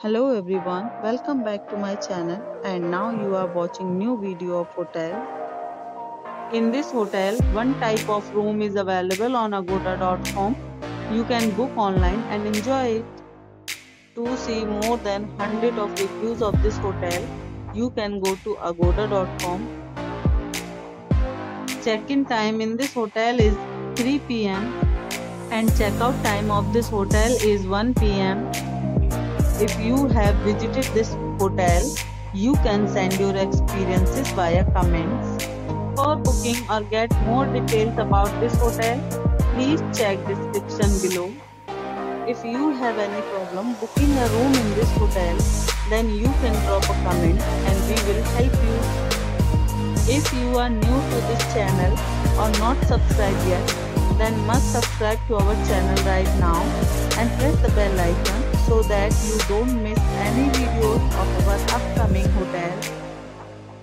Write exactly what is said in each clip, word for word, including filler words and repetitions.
Hello everyone, welcome back to my channel, and now you are watching new video of hotel. In this hotel, one type of room is available on Agoda dot com. You can book online and enjoy it. To see more than one hundred of reviews of this hotel, you can go to Agoda dot com. Check-in time in this hotel is three p m and check-out time of this hotel is one p m If you have visited this hotel, you can send your experiences via comments. For booking or get more details about this hotel, please check description below. If you have any problem booking a room in this hotel, then you can drop a comment and we will help you. If you are new to this channel or not subscribed yet, then must subscribe to our channel right now and press the bell icon so that you don't miss any videos of our upcoming hotel.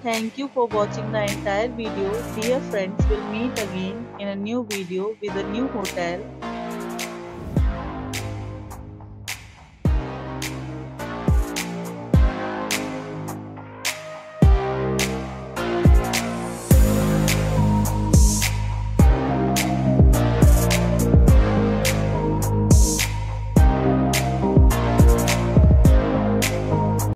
Thank you for watching the entire video. Dear friends, we'll meet again in a new video with a new hotel.